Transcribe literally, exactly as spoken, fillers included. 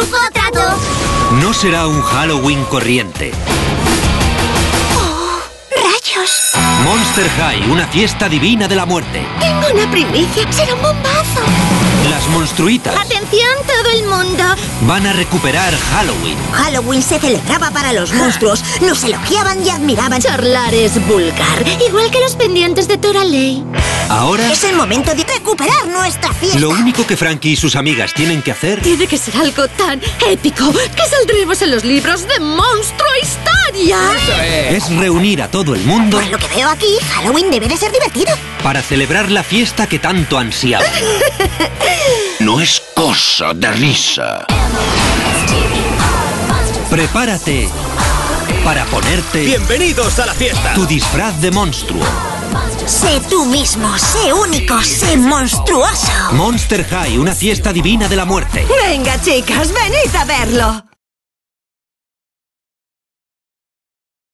truco o trato. No será un Halloween corriente. Oh, ¡rayos! Monster High, una fiesta divina de la muerte. Tengo una primicia, será un bombazo. Las monstruitas. ¡Atención todo el mundo! Van a recuperar Halloween. Halloween se celebraba para los monstruos. Nos elogiaban y admiraban. Charlar es vulgar, igual que los pendientes de Toralei. Ahora es el momento de recuperar nuestra fiesta. Lo único que Frankie y sus amigas tienen que hacer tiene que ser algo tan épico que saldremos en los libros de Monstruo Historia. Eso es. Es reunir a todo el mundo. Por lo que veo aquí, Halloween debe de ser divertido. Para celebrar la fiesta que tanto ansiaba. No es cosa de risa. Prepárate para ponerte... ¡Bienvenidos a la fiesta! Tu disfraz de monstruo. Sé tú mismo, sé único, sé monstruoso. Monster High, una fiesta divina de la muerte. Venga, chicas, venid a verlo.